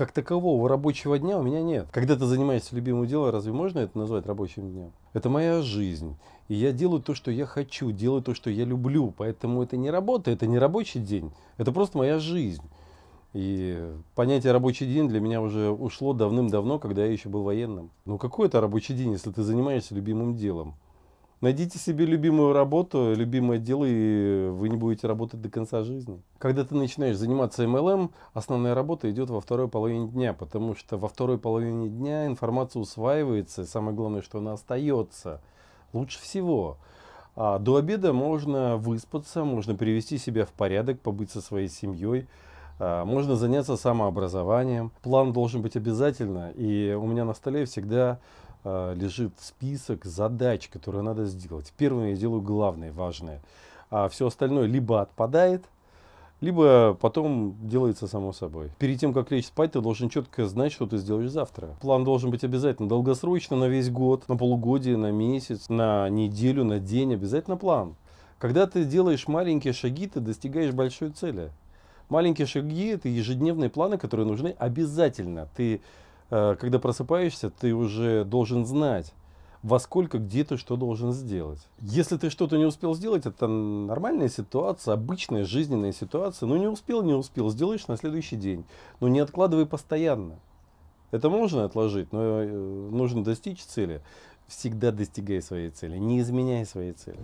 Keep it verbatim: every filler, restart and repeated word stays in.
как такового рабочего дня у меня нет. Когда ты занимаешься любимым делом, разве можно это назвать рабочим днем? Это моя жизнь. И я делаю то, что я хочу, делаю то, что я люблю. Поэтому это не работа, это не рабочий день. Это просто моя жизнь. И понятие рабочий день для меня уже ушло давным-давно, когда я еще был военным. Ну какой это рабочий день, если ты занимаешься любимым делом? Найдите себе любимую работу, любимое дело, и вы не будете работать до конца жизни. Когда ты начинаешь заниматься эм эл эм, основная работа идет во второй половине дня, потому что во второй половине дня информация усваивается, и самое главное, что она остается лучше всего. А до обеда можно выспаться, можно привести себя в порядок, побыть со своей семьей. Можно заняться самообразованием. План должен быть обязательно. И у меня на столе всегда лежит список задач, которые надо сделать. Первым я делаю главное, важное. А все остальное либо отпадает, либо потом делается само собой. Перед тем, как лечь спать, ты должен четко знать, что ты сделаешь завтра. План должен быть обязательно долгосрочно, на весь год, на полугодие, на месяц, на неделю, на день. Обязательно план. Когда ты делаешь маленькие шаги, ты достигаешь большой цели. Маленькие шаги – это ежедневные планы, которые нужны обязательно. Ты, когда просыпаешься, ты уже должен знать, во сколько, где ты что должен сделать. Если ты что-то не успел сделать, это нормальная ситуация, обычная жизненная ситуация. Ну, не успел, не успел, сделаешь на следующий день. Но не откладывай постоянно. Это можно отложить, но нужно достичь цели. Всегда достигай своей цели, не изменяй своей цели.